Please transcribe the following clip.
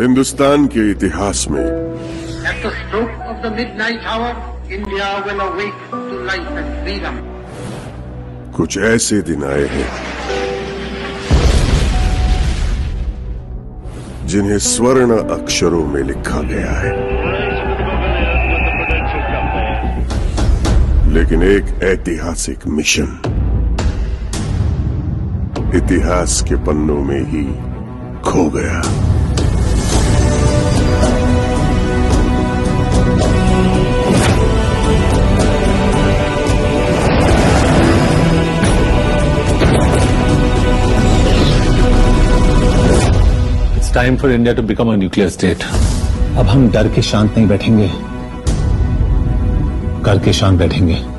हिंदुस्तान के इतिहास में At the stroke of the midnight hour, India will awake to life and freedom. कुछ ऐसे दिन आए हैं जिन्हें स्वर्ण अक्षरों में लिखा गया है, लेकिन एक ऐतिहासिक मिशन इतिहास के पन्नों में ही खो गया। It's time for India to become a nuclear state. अब हम डर के शांत नहीं बैठेंगे, कर के शांत बैठेंगे।